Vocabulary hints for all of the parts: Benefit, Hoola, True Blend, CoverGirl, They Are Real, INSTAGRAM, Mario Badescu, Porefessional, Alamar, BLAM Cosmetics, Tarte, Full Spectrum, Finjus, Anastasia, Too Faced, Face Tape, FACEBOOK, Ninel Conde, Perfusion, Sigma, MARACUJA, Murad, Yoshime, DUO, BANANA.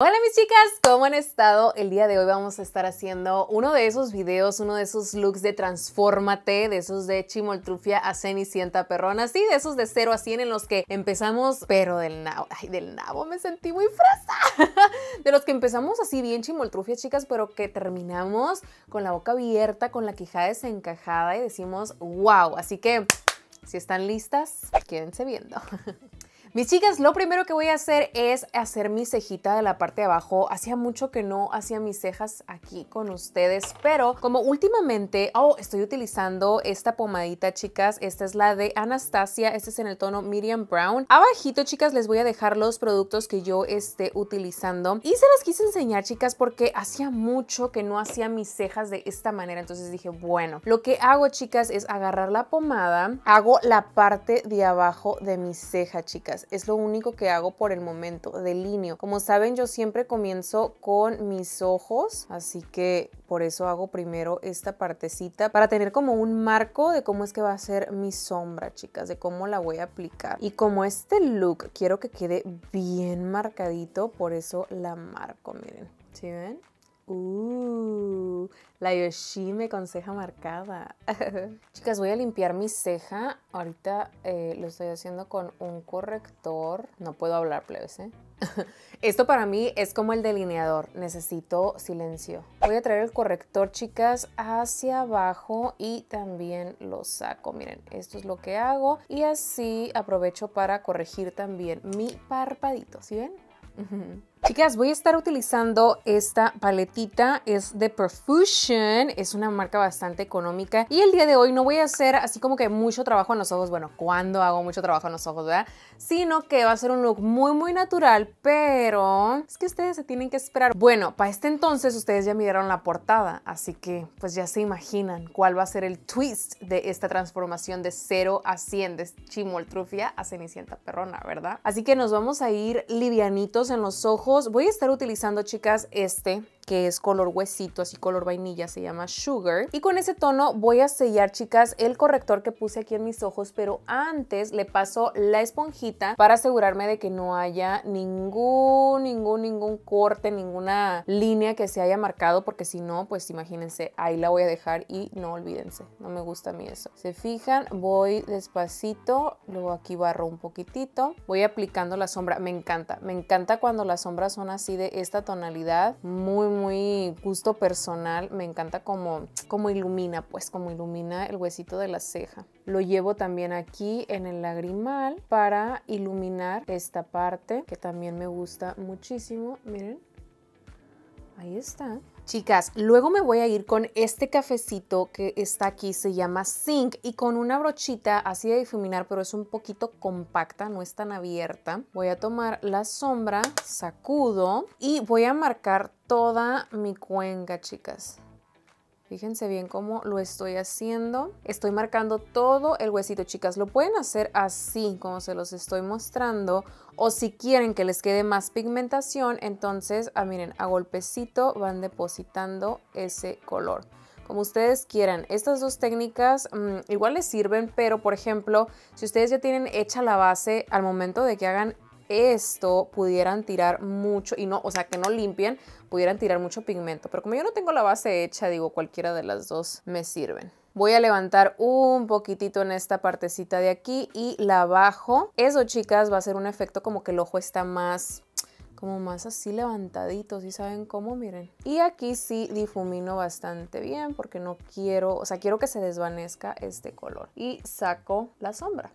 Hola mis chicas, ¿cómo han estado? El día de hoy vamos a estar haciendo uno de esos videos, uno de esos looks de transfórmate, de esos de chimoltrufia a cenicienta perrona, sí, de esos de 0 a 100 en los que empezamos, pero del nabo, ay, del nabo me sentí muy fresa, de los que empezamos así bien chimoltrufia, chicas, pero que terminamos con la boca abierta, con la quijada desencajada y decimos wow, así que si están listas, quédense viendo. Mis chicas, lo primero que voy a hacer es hacer mi cejita de la parte de abajo. Hacía mucho que no hacía mis cejas aquí con ustedes, pero como últimamente, estoy utilizando esta pomadita, chicas. Esta es la de Anastasia, este es en el tono Medium Brown. Abajito, chicas, les voy a dejar los productos que yo esté utilizando. Y se las quise enseñar, chicas, porque hacía mucho que no hacía mis cejas de esta manera. Entonces dije, bueno, lo que hago, chicas, es agarrar la pomada, hago la parte de abajo de mi ceja, chicas. Es lo único que hago por el momento, delineo. Como saben, yo siempre comienzo con mis ojos, así que por eso hago primero esta partecita para tener como un marco de cómo es que va a ser mi sombra, chicas, de cómo la voy a aplicar. Y como este look quiero que quede bien marcadito, por eso la marco, miren. ¿Sí ven? La Yoshime con ceja marcada. Chicas, voy a limpiar mi ceja. Ahorita lo estoy haciendo con un corrector. No puedo hablar, plebes, ¿eh? Esto para mí es como el delineador. Necesito silencio. Voy a traer el corrector, chicas, hacia abajo y también lo saco. Miren, esto es lo que hago. Y así aprovecho para corregir también mi parpadito. ¿Sí ven? Chicas, voy a estar utilizando esta paletita, es de Perfusion, es una marca bastante económica y el día de hoy no voy a hacer así como que mucho trabajo en los ojos, bueno, cuando hago mucho trabajo en los ojos, ¿verdad? Sino que va a ser un look muy muy natural, pero es que ustedes se tienen que esperar. Bueno, para este entonces ustedes ya miraron la portada, así que pues ya se imaginan cuál va a ser el twist de esta transformación de 0 a 100, de chimoltrufia a cenicienta perrona, ¿verdad? Así que nos vamos a ir livianitos en los ojos. Voy a estar utilizando, chicas, este que es color huesito, así color vainilla, se llama Sugar. Y con ese tono voy a sellar, chicas, el corrector que puse aquí en mis ojos, pero antes le paso la esponjita para asegurarme de que no haya ningún corte, ninguna línea que se haya marcado, porque si no, pues imagínense, ahí la voy a dejar y no olvídense, no me gusta a mí eso. Se fijan, voy despacito, luego aquí barro un poquitito, voy aplicando la sombra. Me encanta cuando las sombras son así de esta tonalidad, muy muy gusto personal, me encanta como ilumina, pues como ilumina el huesito de la ceja. Lo llevo también aquí en el lagrimal para iluminar esta parte que también me gusta muchísimo, miren, ahí está. Chicas, luego me voy a ir con este cafecito que está aquí, se llama Zinc, y con una brochita así de difuminar, pero es un poquito compacta, no es tan abierta. Voy a tomar la sombra, sacudo y voy a marcar toda mi cuenca, chicas. Fíjense bien cómo lo estoy haciendo. Estoy marcando todo el huesito, chicas. Lo pueden hacer así, como se los estoy mostrando. O si quieren que les quede más pigmentación, entonces, miren, a golpecito van depositando ese color. Como ustedes quieran. Estas dos técnicas igual les sirven, pero por ejemplo, si ustedes ya tienen hecha la base, al momento de que hagan esto pudieran tirar mucho y no, o sea, que no limpien, pudieran tirar mucho pigmento, pero como yo no tengo la base hecha, digo, cualquiera de las dos me sirven. Voy a levantar un poquitito en esta partecita de aquí y la bajo. Eso, chicas, va a ser un efecto como que el ojo está más, como más así levantadito, ¿sí saben cómo? Miren. Y aquí sí difumino bastante bien porque no quiero, o sea, quiero que se desvanezca este color. Y saco la sombra.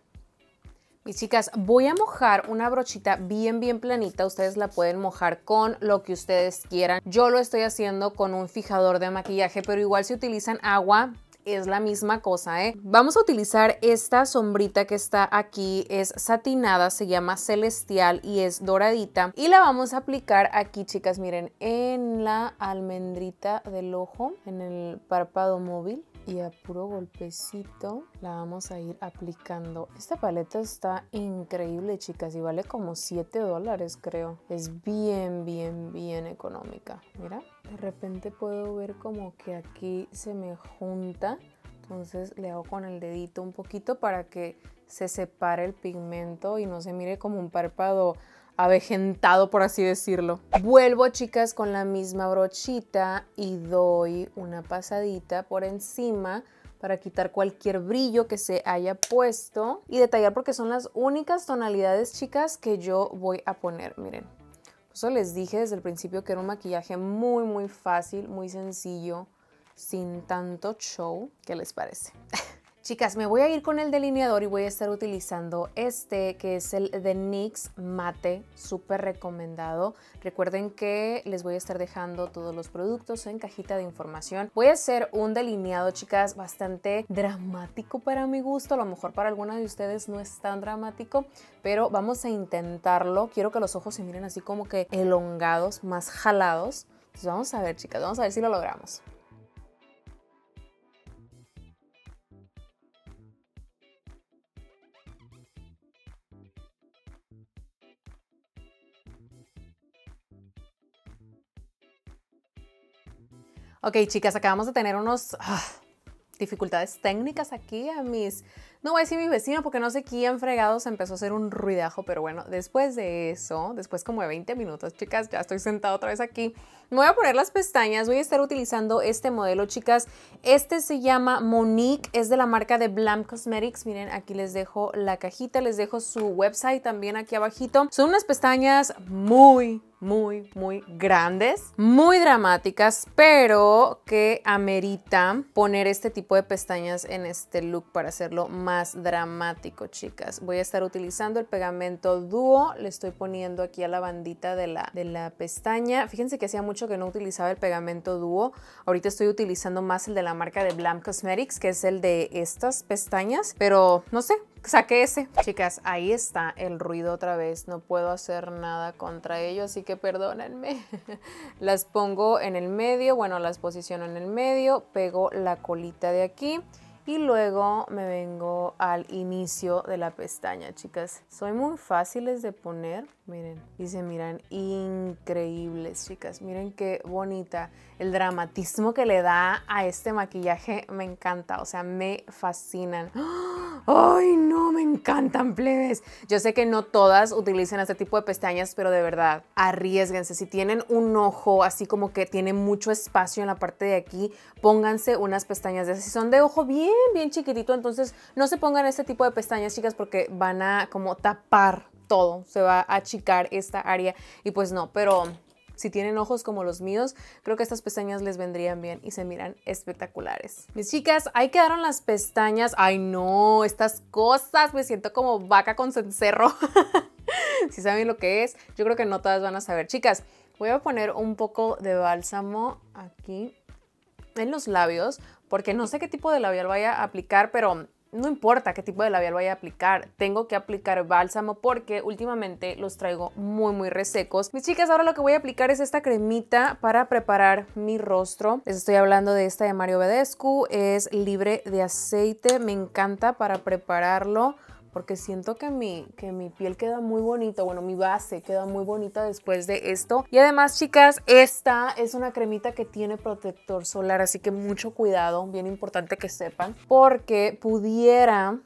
Mis chicas, voy a mojar una brochita bien, bien planita. Ustedes la pueden mojar con lo que ustedes quieran. Yo lo estoy haciendo con un fijador de maquillaje, pero igual si utilizan agua, es la misma cosa, ¿eh? Vamos a utilizar esta sombrita que está aquí. Es satinada, se llama Celestial y es doradita. Y la vamos a aplicar aquí, chicas, miren, en la almendrita del ojo, en el párpado móvil. Y a puro golpecito la vamos a ir aplicando. Esta paleta está increíble, chicas, y vale como $7, creo. Es bien, bien, bien económica. Mira, de repente puedo ver como que aquí se me junta. Entonces le hago con el dedito un poquito para que se separe el pigmento y no se mire como un párpado avejentado, por así decirlo. Vuelvo, chicas, con la misma brochita y doy una pasadita por encima para quitar cualquier brillo que se haya puesto y detallar, porque son las únicas tonalidades, chicas, que yo voy a poner. Miren, eso les dije desde el principio que era un maquillaje muy muy fácil, muy sencillo, sin tanto show. ¿Qué les parece? Chicas, me voy a ir con el delineador y voy a estar utilizando este que es el de NYX Mate, súper recomendado. Recuerden que les voy a estar dejando todos los productos en cajita de información. Voy a hacer un delineado, chicas, bastante dramático para mi gusto. A lo mejor para alguna de ustedes no es tan dramático, pero vamos a intentarlo. Quiero que los ojos se miren así como que elongados, más jalados. Entonces vamos a ver, chicas, vamos a ver si lo logramos. Ok, chicas, acabamos de tener unos dificultades técnicas aquí a mis... No voy a decir mi vecina porque no sé quién fregados empezó a hacer un ruidajo, pero bueno, después de eso, después como de 20 minutos, chicas, ya estoy sentada otra vez aquí. Me voy a poner las pestañas, voy a estar utilizando este modelo, chicas. Este se llama Monique, es de la marca de BLAM Cosmetics. Miren, aquí les dejo la cajita, les dejo su website también aquí abajito. Son unas pestañas muy... muy, muy grandes, muy dramáticas, pero que ameritan poner este tipo de pestañas en este look para hacerlo más dramático, chicas. Voy a estar utilizando el pegamento Duo, le estoy poniendo aquí a la bandita de la pestaña. Fíjense que hacía mucho que no utilizaba el pegamento Duo, ahorita estoy utilizando más el de la marca de BLAM Cosmetics, que es el de estas pestañas, pero no sé. Saqué ese. Chicas, ahí está el ruido otra vez. No puedo hacer nada contra ello, así que perdónenme. Las pongo en el medio, bueno, las posiciono en el medio, pego la colita de aquí y luego me vengo al inicio de la pestaña, chicas. Son muy fáciles de poner, miren, y se miran increíbles, chicas. Miren qué bonita. El dramatismo que le da a este maquillaje me encanta, o sea, me fascinan. ¡Ay, no! Me encantan, plebes. Yo sé que no todas utilizan este tipo de pestañas, pero de verdad, arriésguense. Si tienen un ojo así como que tiene mucho espacio en la parte de aquí, pónganse unas pestañas de esas. Si son de ojo bien, bien chiquitito, entonces no se pongan este tipo de pestañas, chicas, porque van a como tapar todo. Se va a achicar esta área y pues no, pero... si tienen ojos como los míos, creo que estas pestañas les vendrían bien y se miran espectaculares. Mis chicas, ahí quedaron las pestañas. ¡Ay, no! Estas cosas, me siento como vaca con cencerro. Si saben lo que es, yo creo que no todas van a saber. Chicas, voy a poner un poco de bálsamo aquí en los labios, porque no sé qué tipo de labial vaya a aplicar, pero... no importa qué tipo de labial vaya a aplicar, tengo que aplicar bálsamo porque últimamente los traigo muy muy resecos. Mis chicas, ahora lo que voy a aplicar es esta cremita para preparar mi rostro. Les estoy hablando de esta de Mario Badescu, es libre de aceite, me encanta para prepararlo porque siento que mi piel queda muy bonita, bueno, mi base queda muy bonita después de esto. Y además, chicas, esta es una cremita que tiene protector solar, así que mucho cuidado, bien importante que sepan, porque pudiera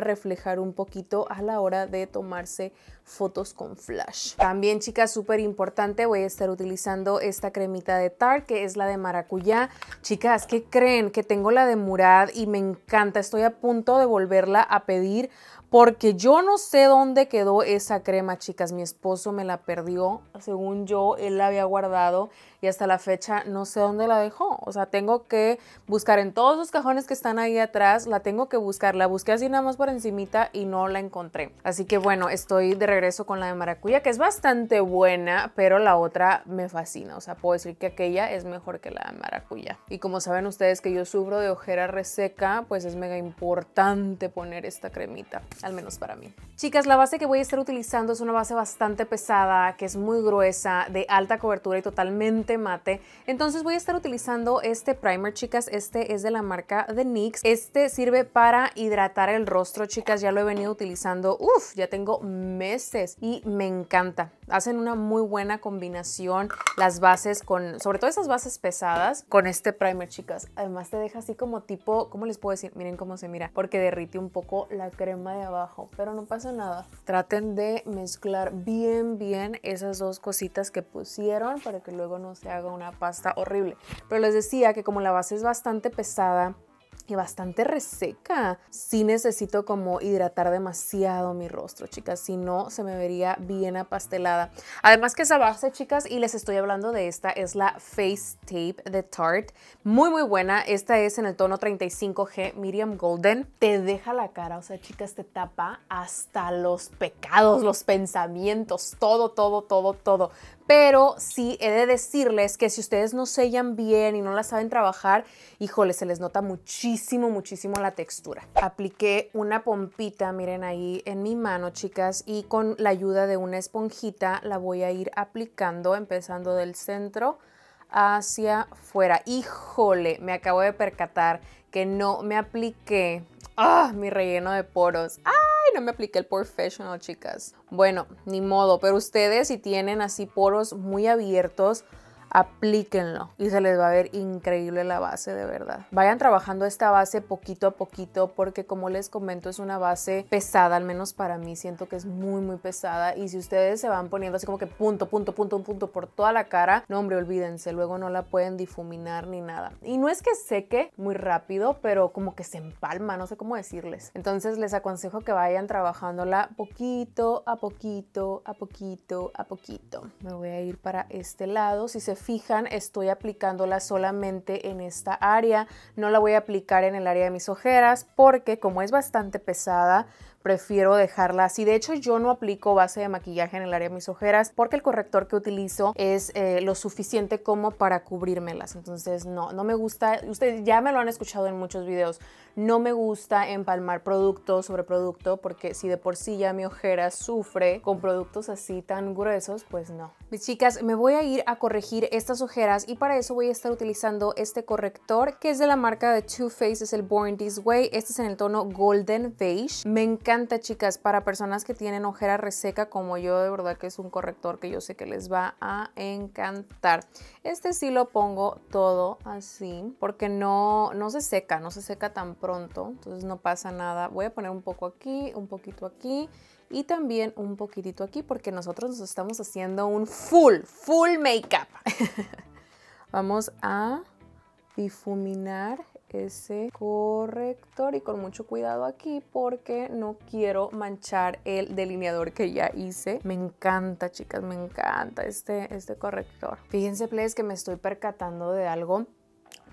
reflejar un poquito a la hora de tomarse fotos con flash. También, chicas, súper importante, voy a estar utilizando esta cremita de Tarte, que es la de maracuyá. Chicas, ¿qué creen? Que tengo la de Murad y me encanta, estoy a punto de volverla a pedir porque yo no sé dónde quedó esa crema, chicas. Mi esposo me la perdió. Según yo, él la había guardado y hasta la fecha no sé dónde la dejó. O sea, tengo que buscar en todos los cajones que están ahí atrás. La tengo que buscar. La busqué así nada más por encimita y no la encontré. Así que bueno, estoy de regreso con la de maracuyá, que es bastante buena, pero la otra me fascina. O sea, puedo decir que aquella es mejor que la de maracuyá. Y como saben ustedes que yo sufro de ojera reseca, pues es mega importante poner esta cremita. Al menos para mí. Chicas, la base que voy a estar utilizando es una base bastante pesada, que es muy gruesa, de alta cobertura y totalmente mate. Entonces voy a estar utilizando este primer, chicas. Este es de la marca de NYX. Este sirve para hidratar el rostro, chicas. Ya lo he venido utilizando, uff, ya tengo meses y me encanta. Hacen una muy buena combinación las bases con, sobre todo esas bases pesadas, con este primer, chicas. Además te deja así como tipo, ¿cómo les puedo decir? Miren cómo se mira, porque derrite un poco la crema de abajo, pero no pasa nada. Traten de mezclar bien, bien esas dos cositas que pusieron para que luego no se haga una pasta horrible. Pero les decía que como la base es bastante pesada y bastante reseca, sí necesito como hidratar demasiado mi rostro, chicas, si no se me vería bien apastelada. Además que esa base, chicas, y les estoy hablando de esta, es la Face Tape de Tarte, muy muy buena. Esta es en el tono 35G Medium Golden. Te deja la cara, o sea, chicas, te tapa hasta los pecados, los pensamientos, todo, todo, todo, todo. Pero sí he de decirles que si ustedes no sellan bien y no la saben trabajar, híjole, se les nota muchísimo, muchísimo la textura. Apliqué una pompita, miren ahí en mi mano, chicas, y con la ayuda de una esponjita la voy a ir aplicando, empezando del centro hacia afuera. Híjole, me acabo de percatar que no me apliqué mi relleno de poros. No me apliqué el Porefessional, chicas. Bueno, ni modo, pero ustedes si tienen así poros muy abiertos, aplíquenlo y se les va a ver increíble la base, de verdad. Vayan trabajando esta base poquito a poquito porque, como les comento, es una base pesada, al menos para mí siento que es muy muy pesada, y si ustedes se van poniendo así como que punto, punto, punto, punto por toda la cara, no, hombre, olvídense, luego no la pueden difuminar ni nada. Y no es que seque muy rápido, pero como que se empalma, no sé cómo decirles. Entonces les aconsejo que vayan trabajándola poquito a poquito, a poquito, a poquito. Me voy a ir para este lado. Si se fijan, estoy aplicándola solamente en esta área, no la voy a aplicar en el área de mis ojeras porque como es bastante pesada, prefiero dejarla así. De hecho, yo no aplico base de maquillaje en el área de mis ojeras porque el corrector que utilizo es lo suficiente como para cubrírmelas. Entonces no me gusta, ustedes ya me lo han escuchado en muchos videos, no me gusta empalmar producto sobre producto porque si de por sí ya mi ojera sufre con productos así tan gruesos, pues no. Mis chicas, me voy a ir a corregir estas ojeras y para eso voy a estar utilizando este corrector que es de la marca de Too Faced, es el Born This Way. Este es en el tono Golden Beige. Me encanta, chicas, para personas que tienen ojera reseca como yo, de verdad que es un corrector que yo sé que les va a encantar. Este sí lo pongo todo así porque no se seca tan pronto, entonces no pasa nada. Voy a poner un poco aquí, un poquito aquí y también un poquitito aquí porque nosotros nos estamos haciendo un full makeup. Vamos a difuminar ese corrector y con mucho cuidado aquí porque no quiero manchar el delineador que ya hice. Me encanta, chicas, me encanta este corrector. Fíjense, please, que me estoy percatando de algo.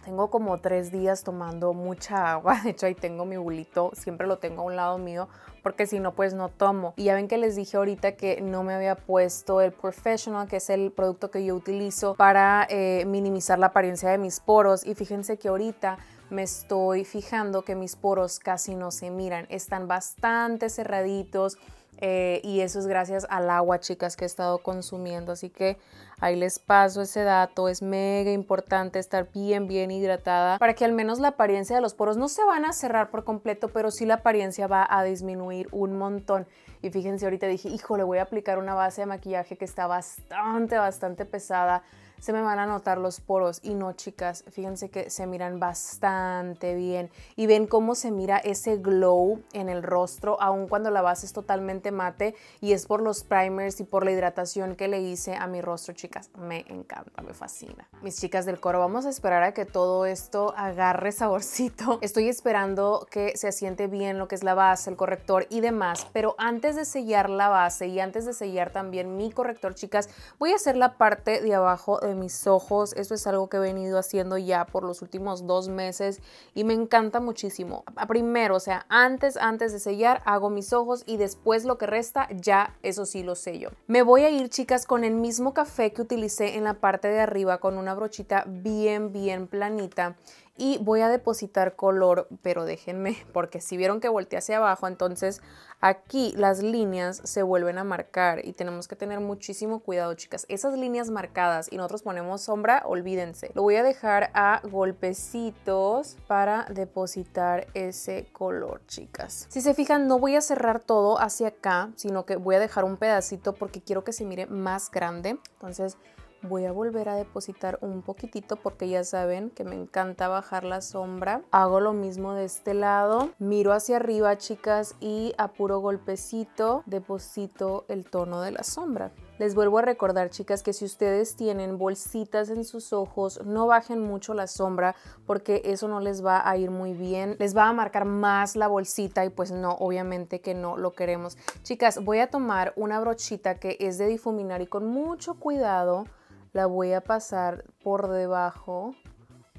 Tengo como 3 días tomando mucha agua. De hecho, ahí tengo mi bulito, siempre lo tengo a un lado mío porque si no, pues no tomo. Y ya ven que les dije ahorita que no me había puesto el Porefessional, que es el producto que yo utilizo para minimizar la apariencia de mis poros. Y fíjense que ahorita me estoy fijando que mis poros casi no se miran, están bastante cerraditos. Y eso es gracias al agua, chicas, que he estado consumiendo. Así que ahí les paso ese dato. Es mega importante estar bien, bien hidratada para que al menos la apariencia de los poros no se van a cerrar por completo, pero sí la apariencia va a disminuir un montón. Y fíjense, ahorita dije, híjole, voy a aplicar una base de maquillaje que está bastante, bastante pesada. Se me van a notar los poros y no, chicas, fíjense que se miran bastante bien y ven cómo se mira ese glow en el rostro aun cuando la base es totalmente mate, y es por los primers y por la hidratación que le hice a mi rostro, chicas. Me encanta, me fascina. Mis chicas del coro, vamos a esperar a que todo esto agarre saborcito. Estoy esperando que se asiente bien lo que es la base, el corrector y demás, pero antes de sellar la base y antes de sellar también mi corrector, chicas, voy a hacer la parte de abajo de mis ojos. Esto es algo que he venido haciendo ya por los últimos 2 meses y me encanta muchísimo. Primero, o sea, antes de sellar hago mis ojos y después lo que resta ya eso sí lo sello. Me voy a ir, chicas, con el mismo café que utilicé en la parte de arriba, con una brochita bien, bien planita, y voy a depositar color, pero déjenme, porque si vieron que volteé hacia abajo, entonces aquí las líneas se vuelven a marcar y tenemos que tener muchísimo cuidado, chicas. Esas líneas marcadas y nosotros ponemos sombra, olvídense. Lo voy a dejar a golpecitos para depositar ese color, chicas. Si se fijan, no voy a cerrar todo hacia acá, sino que voy a dejar un pedacito porque quiero que se mire más grande. Entonces voy a volver a depositar un poquitito porque ya saben que me encanta bajar la sombra. Hago lo mismo de este lado, miro hacia arriba, chicas, y a puro golpecito deposito el tono de la sombra. Les vuelvo a recordar, chicas, que si ustedes tienen bolsitas en sus ojos, no bajen mucho la sombra porque eso no les va a ir muy bien. Les va a marcar más la bolsita y pues no, obviamente que no lo queremos. Chicas, voy a tomar una brochita que es de difuminar y con mucho cuidado la voy a pasar por debajo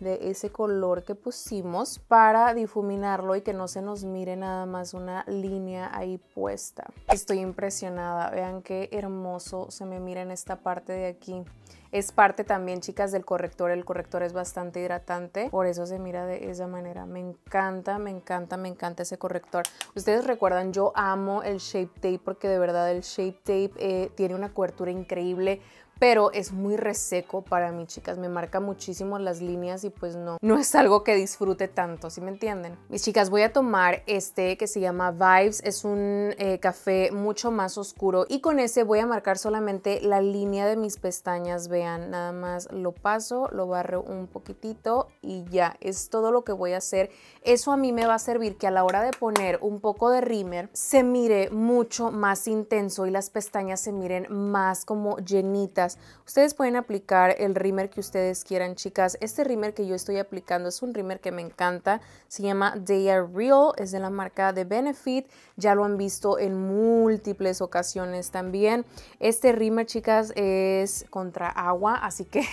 de ese color que pusimos para difuminarlo y que no se nos mire nada más una línea ahí puesta. Estoy impresionada, vean qué hermoso se me mira en esta parte de aquí. Es parte también, chicas, del corrector. El corrector es bastante hidratante, por eso se mira de esa manera. Me encanta, me encanta, me encanta ese corrector. Ustedes recuerdan, yo amo el Shape Tape porque de verdad el Shape Tape tiene una cobertura increíble, pero es muy reseco para mí, chicas. Me marca muchísimo las líneas y pues no es algo que disfrute tanto, ¿sí me entienden? Mis chicas, voy a tomar este que se llama Vibes. Es un café mucho más oscuro y con ese voy a marcar solamente la línea de mis pestañas. Vean, nada más lo paso, lo barro un poquitito y ya. Es todo lo que voy a hacer. Eso a mí me va a servir que a la hora de poner un poco de rímel se mire mucho más intenso y las pestañas se miren más como llenitas. Ustedes pueden aplicar el rímel que ustedes quieran, chicas. Este rímel que yo estoy aplicando es un rímel que me encanta. Se llama They Are Real. Es de la marca de Benefit. Ya lo han visto en múltiples ocasiones también. Este rímel, chicas, es contra agua. Así que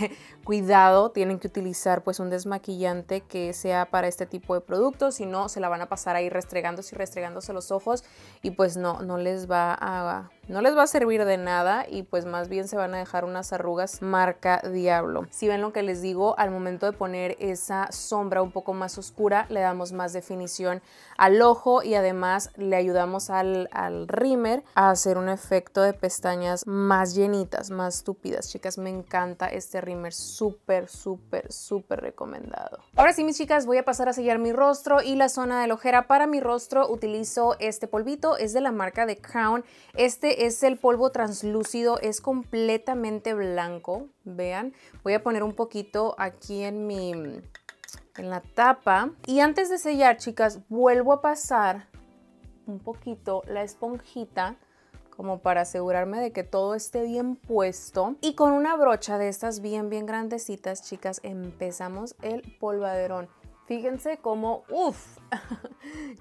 cuidado. Tienen que utilizar pues un desmaquillante que sea para este tipo de productos. Si no, se la van a pasar ahí restregándose y restregándose los ojos. Y pues no les va a servir de nada y pues más bien se van a dejar unas arrugas marca diablo. Si ven lo que les digo, al momento de poner esa sombra un poco más oscura, le damos más definición al ojo y además le ayudamos al rímel a hacer un efecto de pestañas más llenitas, más tupidas. Chicas, me encanta este rímel, súper, súper, súper recomendado. Ahora sí, mis chicas, voy a pasar a sellar mi rostro y la zona de la ojera. Para mi rostro utilizo este polvito, es de la marca The Crown. Este es el polvo translúcido, es completamente blanco, vean. Voy a poner un poquito aquí en la tapa. Y antes de sellar, chicas, vuelvo a pasar un poquito la esponjita como para asegurarme de que todo esté bien puesto. Y con una brocha de estas bien, bien grandecitas, chicas, empezamos el polvaderón. Fíjense cómo, uff,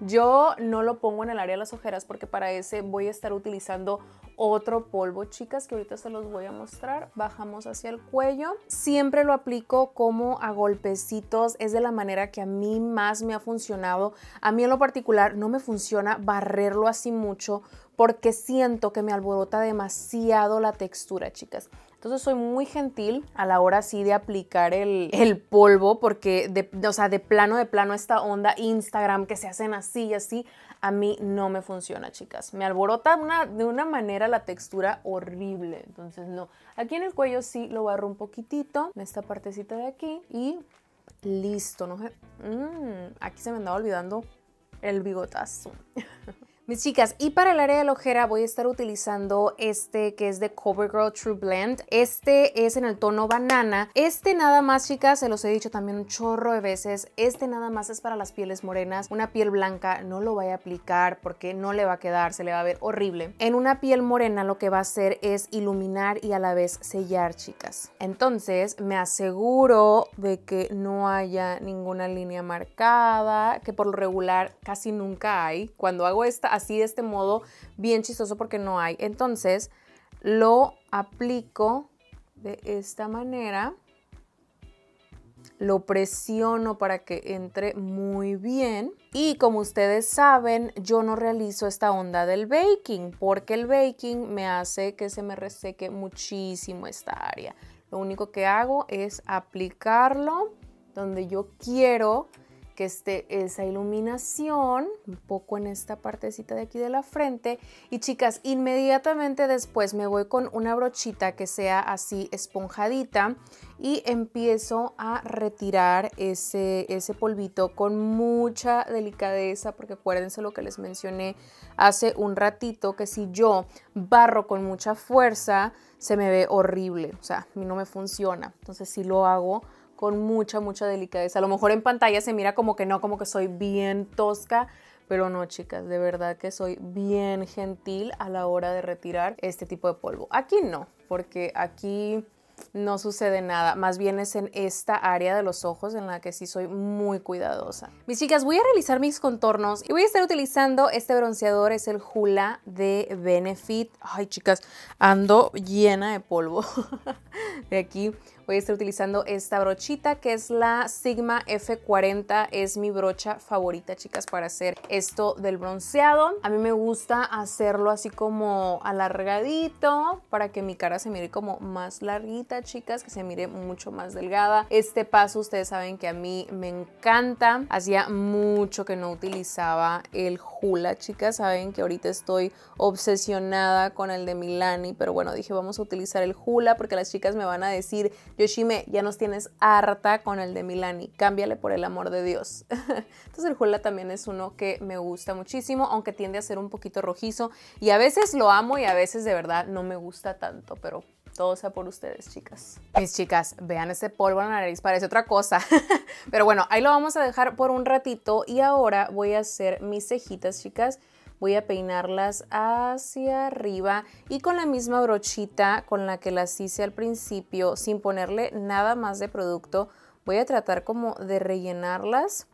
yo no lo pongo en el área de las ojeras porque para ese voy a estar utilizando otro polvo, chicas, que ahorita se los voy a mostrar. Bajamos hacia el cuello. Siempre lo aplico como a golpecitos. Es de la manera que a mí más me ha funcionado. A mí en lo particular no me funciona barrerlo así mucho porque siento que me alborota demasiado la textura, chicas. Entonces soy muy gentil a la hora sí de aplicar el polvo porque, de plano esta onda Instagram que se hacen así y así, a mí no me funciona, chicas. Me alborota de una manera la textura horrible, entonces no. Aquí en el cuello sí lo barro un poquitito, en esta partecita de aquí y listo. No, aquí se me andaba olvidando el bigotazo. Mis chicas, y para el área de la ojera voy a estar utilizando este que es de CoverGirl True Blend. Este es en el tono banana. Este nada más, chicas, se los he dicho también un chorro de veces. Este nada más es para las pieles morenas. Una piel blanca no lo vaya a aplicar porque no le va a quedar, se le va a ver horrible. En una piel morena lo que va a hacer es iluminar y a la vez sellar, chicas. Entonces me aseguro de que no haya ninguna línea marcada, que por lo regular casi nunca hay. Cuando hago esta así de este modo, bien chistoso porque no hay. Entonces lo aplico de esta manera, lo presiono para que entre muy bien. Y como ustedes saben, yo no realizo esta onda del baking porque el baking me hace que se me reseque muchísimo esta área. Lo único que hago es aplicarlo donde yo quiero que esté esa iluminación, un poco en esta partecita de aquí de la frente. Y chicas, inmediatamente después me voy con una brochita que sea así esponjadita y empiezo a retirar ese polvito con mucha delicadeza, porque acuérdense lo que les mencioné hace un ratito, que si yo barro con mucha fuerza se me ve horrible, o sea, a mí no me funciona. Entonces sí lo hago con mucha delicadeza. A lo mejor en pantalla se mira como que no, como que soy bien tosca, pero no, chicas, de verdad que soy bien gentil a la hora de retirar este tipo de polvo. Aquí no, porque aquí no sucede nada, más bien es en esta área de los ojos en la que sí soy muy cuidadosa. Mis chicas, voy a realizar mis contornos y voy a estar utilizando este bronceador, es el Hoola de Benefit. Ay, chicas, ando llena de polvo. De aquí voy a estar utilizando esta brochita que es la Sigma F40. Es mi brocha favorita, chicas, para hacer esto del bronceado. A mí me gusta hacerlo así como alargadito para que mi cara se mire como más larguita, chicas, que se mire mucho más delgada. Este paso ustedes saben que a mí me encanta. Hacía mucho que no utilizaba el Hoola, chicas. Saben que ahorita estoy obsesionada con el de Milani, pero bueno, dije vamos a utilizar el Hoola porque las chicas me van a decir: Yoshime, ya nos tienes harta con el de Milani, cámbiale por el amor de Dios. Entonces el Hoola también es uno que me gusta muchísimo, aunque tiende a ser un poquito rojizo y a veces lo amo y a veces de verdad no me gusta tanto, pero todo sea por ustedes, chicas. Mis chicas, vean ese polvo en la nariz, parece otra cosa. Pero bueno, ahí lo vamos a dejar por un ratito y ahora voy a hacer mis cejitas, chicas. Voy a peinarlas hacia arriba y con la misma brochita con la que las hice al principio, sin ponerle nada más de producto, voy a tratar como de rellenarlas.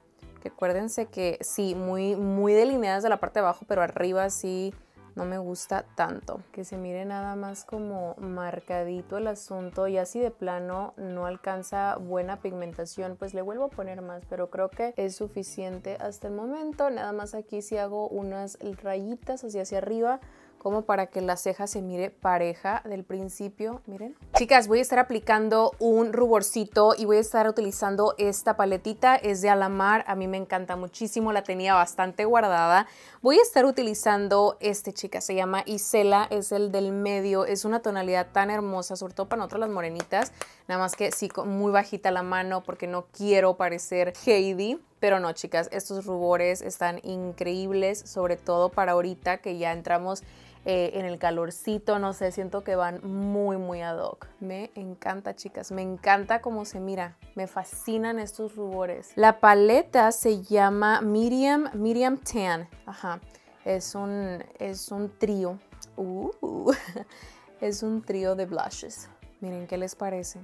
Recuérdense que sí, muy delineadas de la parte de abajo, pero arriba sí no me gusta tanto. Que se mire nada más como marcadito el asunto, y así de plano no alcanza buena pigmentación, pues le vuelvo a poner más, pero creo que es suficiente hasta el momento. Nada más aquí sí hago unas rayitas hacia arriba, como para que la ceja se mire pareja del principio, miren. Chicas, voy a estar aplicando un ruborcito y voy a estar utilizando esta paletita, es de Alamar, a mí me encanta muchísimo, la tenía bastante guardada. Voy a estar utilizando este, chicas, se llama Isela, es el del medio, es una tonalidad tan hermosa, sobre todo para nosotros las morenitas, nada más que sí, muy bajita la mano porque no quiero parecer Heidi. Pero no, chicas, estos rubores están increíbles, sobre todo para ahorita que ya entramos en el calorcito, no sé, siento que van muy ad hoc. Me encanta, chicas, me encanta cómo se mira, me fascinan estos rubores. La paleta se llama Medium Tan, ajá, es un trío, es un trío de blushes, miren qué les parece.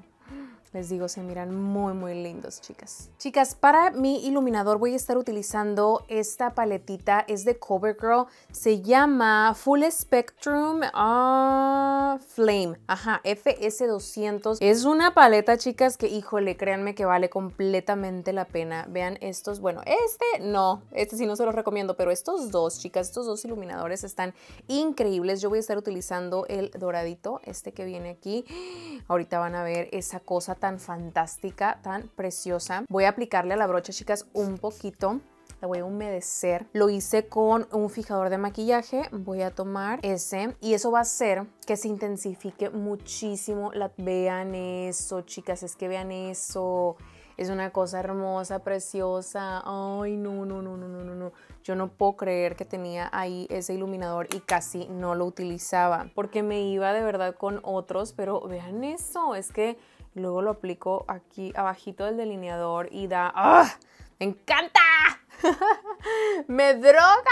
Les digo, se miran muy lindos, chicas. Chicas, para mi iluminador voy a estar utilizando esta paletita. Es de CoverGirl. Se llama Full Spectrum Flame. Ajá, FS200. Es una paleta, chicas, que, híjole, créanme que vale completamente la pena. Vean estos. Bueno, este no. Este sí no se los recomiendo, pero estos dos, chicas, estos dos iluminadores están increíbles. Yo voy a estar utilizando el doradito, este que viene aquí. Ahorita van a ver esa cosa tan fantástica, tan preciosa. Voy a aplicarle a la brocha, chicas, un poquito. La voy a humedecer. Lo hice con un fijador de maquillaje. Voy a tomar ese y eso va a hacer que se intensifique muchísimo. Vean eso, chicas, es que vean eso. Es una cosa hermosa, preciosa. Ay, no. Yo no puedo creer que tenía ahí ese iluminador y casi no lo utilizaba, porque me iba de verdad con otros, pero vean eso, es que luego lo aplico aquí abajito del delineador y da... ¡Ah! ¡Me encanta! ¡Me droga!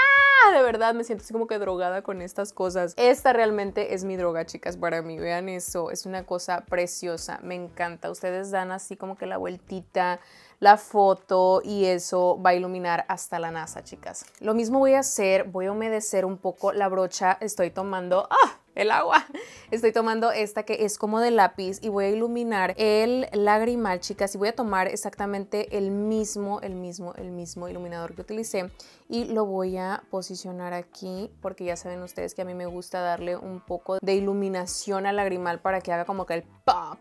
De verdad, me siento así como que drogada con estas cosas. Esta realmente es mi droga, chicas, para mí. Vean eso, es una cosa preciosa. Me encanta. Ustedes dan así como que la vueltita, la foto, y eso va a iluminar hasta la NASA, chicas. Lo mismo voy a hacer. Voy a humedecer un poco la brocha. Estoy tomando... ¡Ah! El agua. Estoy tomando esta que es como de lápiz y voy a iluminar el lagrimal, chicas, y voy a tomar exactamente el mismo iluminador que utilicé y lo voy a posicionar aquí, porque ya saben ustedes que a mí me gusta darle un poco de iluminación al lagrimal para que haga como que el pop.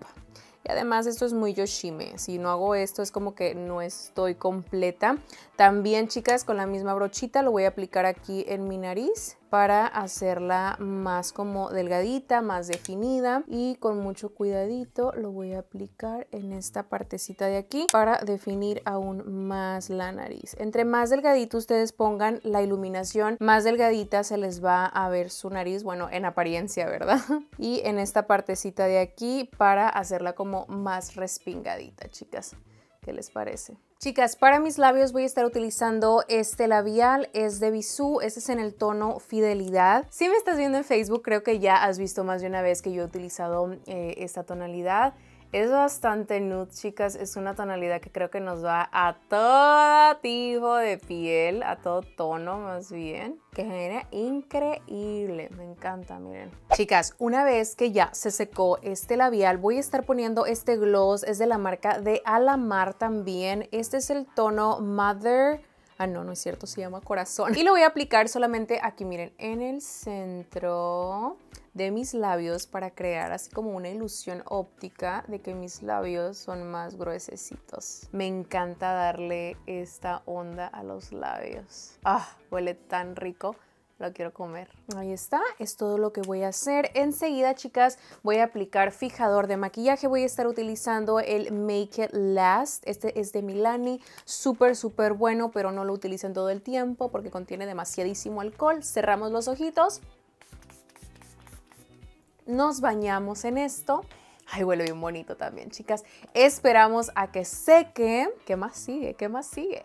Y además esto es muy Yoshime, si no hago esto es como que no estoy completa. También, chicas, con la misma brochita lo voy a aplicar aquí en mi nariz para hacerla más como delgadita, más definida. Y con mucho cuidadito lo voy a aplicar en esta partecita de aquí para definir aún más la nariz. Entre más delgadito ustedes pongan la iluminación, más delgadita se les va a ver su nariz, bueno, en apariencia, ¿verdad? Y en esta partecita de aquí para hacerla como más respingadita, chicas. ¿Qué les parece? Chicas, para mis labios voy a estar utilizando este labial, es de Bisú, este es en el tono Fidelidad. Si me estás viendo en Facebook, creo que ya has visto más de una vez que yo he utilizado esta tonalidad. Es bastante nude, chicas, es una tonalidad que creo que nos va a todo tipo de piel, a todo tono más bien, que genera increíble, me encanta, miren. Chicas, una vez que ya se secó este labial, voy a estar poniendo este gloss, es de la marca de Alamar también, este es el tono Mother... Ah, no, no es cierto, se llama Corazón. Y lo voy a aplicar solamente aquí, miren, en el centro de mis labios para crear así como una ilusión óptica de que mis labios son más gruesecitos. Me encanta darle esta onda a los labios. ¡Ah! Huele tan rico. Lo quiero comer. Ahí está, es todo lo que voy a hacer. Enseguida, chicas, voy a aplicar fijador de maquillaje. Voy a estar utilizando el Make It Last. Este es de Milani, súper, súper bueno, pero no lo utilicen todo el tiempo porque contiene demasiadísimo alcohol. Cerramos los ojitos. Nos bañamos en esto. Ay, huele bien bonito también, chicas. Esperamos a que seque. ¿Qué más sigue? ¿Qué más sigue?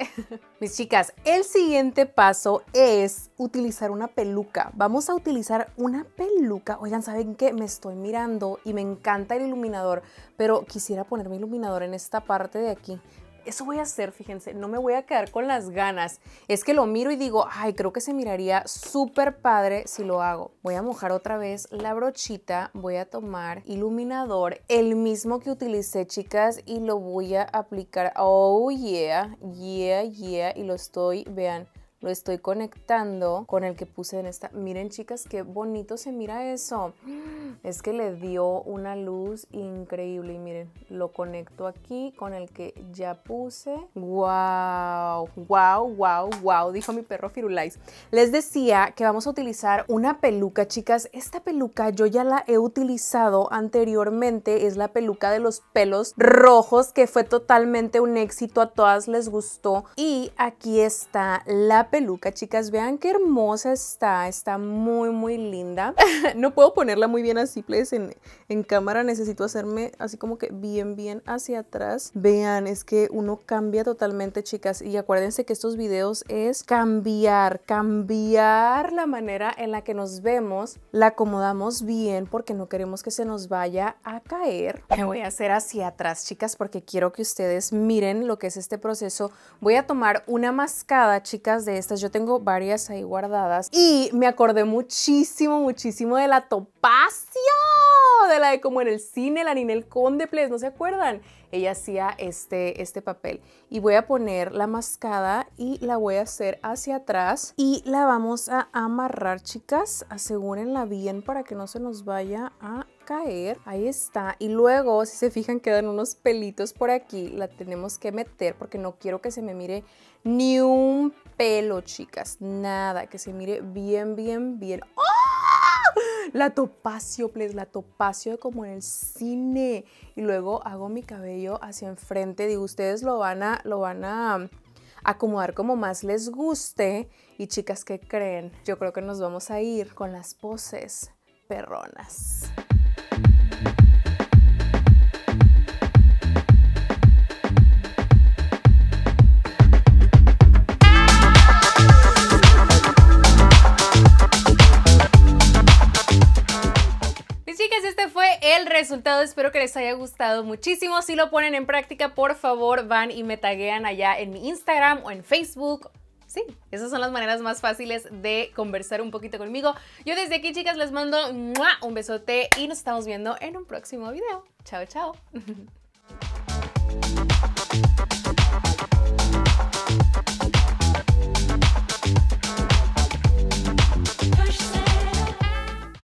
Mis chicas, el siguiente paso es utilizar una peluca. Vamos a utilizar una peluca. Oigan, ¿saben qué? Me estoy mirando y me encanta el iluminador, pero quisiera ponerme iluminador en esta parte de aquí. Eso voy a hacer, fíjense, no me voy a quedar con las ganas. Es que lo miro y digo, ay, creo que se miraría súper padre si lo hago. Voy a mojar otra vez la brochita, voy a tomar iluminador, el mismo que utilicé, chicas, y lo voy a aplicar. Oh, yeah, yeah, yeah, y lo estoy, vean, lo estoy conectando con el que puse en esta. Miren, chicas, qué bonito se mira eso. Es que le dio una luz increíble. Y miren, lo conecto aquí con el que ya puse. ¡Wow! ¡Wow, wow, wow! Dijo mi perro Firulais. Les decía que vamos a utilizar una peluca, chicas. Esta peluca yo ya la he utilizado anteriormente. Es la peluca de los pelos rojos, que fue totalmente un éxito. A todas les gustó. Y aquí está la peluca, chicas, vean qué hermosa está, está muy muy linda. No puedo ponerla muy bien así, please, en cámara, necesito hacerme así como que bien bien hacia atrás. Vean, es que uno cambia totalmente, chicas, y acuérdense que estos videos es cambiar la manera en la que nos vemos, la acomodamos bien porque no queremos que se nos vaya a caer. Me voy a hacer hacia atrás, chicas, porque quiero que ustedes miren lo que es este proceso. Voy a tomar una mascada, chicas, de estas, yo tengo varias ahí guardadas y me acordé muchísimo, muchísimo de la topacio, de la de como en el cine, la Ninel Conde, please, ¿no se acuerdan? Ella hacía este papel. Y voy a poner la mascada y la voy a hacer hacia atrás y la vamos a amarrar, chicas, asegúrenla bien para que no se nos vaya a caer. Ahí está, y luego si se fijan quedan unos pelitos por aquí, la tenemos que meter porque no quiero que se me mire ni un pelo, chicas, nada, que se mire bien, bien, bien. ¡Oh! La topacio, please, la topacio como en el cine. Y luego hago mi cabello hacia enfrente, digo, ustedes lo van a acomodar como más les guste. Y chicas, ¿qué creen? Yo creo que nos vamos a ir con las poses perronas. El resultado, espero que les haya gustado muchísimo. Si lo ponen en práctica, por favor, van y me taguean allá en mi Instagram o en Facebook. Sí, esas son las maneras más fáciles de conversar un poquito conmigo. Yo desde aquí, chicas, les mando un besote y nos estamos viendo en un próximo video. Chao, chao.